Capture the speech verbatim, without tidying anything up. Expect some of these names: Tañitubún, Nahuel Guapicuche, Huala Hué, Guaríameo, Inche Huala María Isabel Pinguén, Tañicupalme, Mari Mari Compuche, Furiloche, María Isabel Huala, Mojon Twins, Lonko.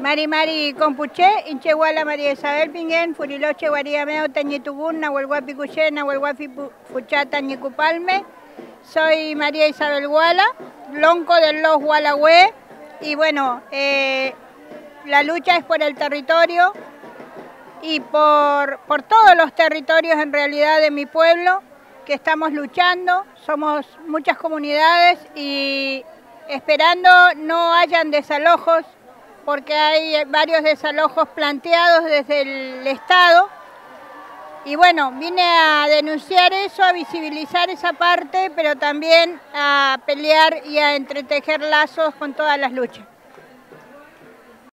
Mari Mari Compuche, Inche Huala María Isabel Pinguén, Furiloche, Guaríameo, Tañitubún, Nahuel Guapicuche, Nahuel Guapicuche, Tañicupalme. Soy María Isabel Huala, Lonko del los Huala Hué. Y bueno, eh, la lucha es por el territorio y por, por todos los territorios en realidad de mi pueblo, que estamos luchando, somos muchas comunidades y esperando no hayan desalojos, porque hay varios desalojos planteados desde el Estado. Y bueno, vine a denunciar eso, a visibilizar esa parte, pero también a pelear y a entretejer lazos con todas las luchas.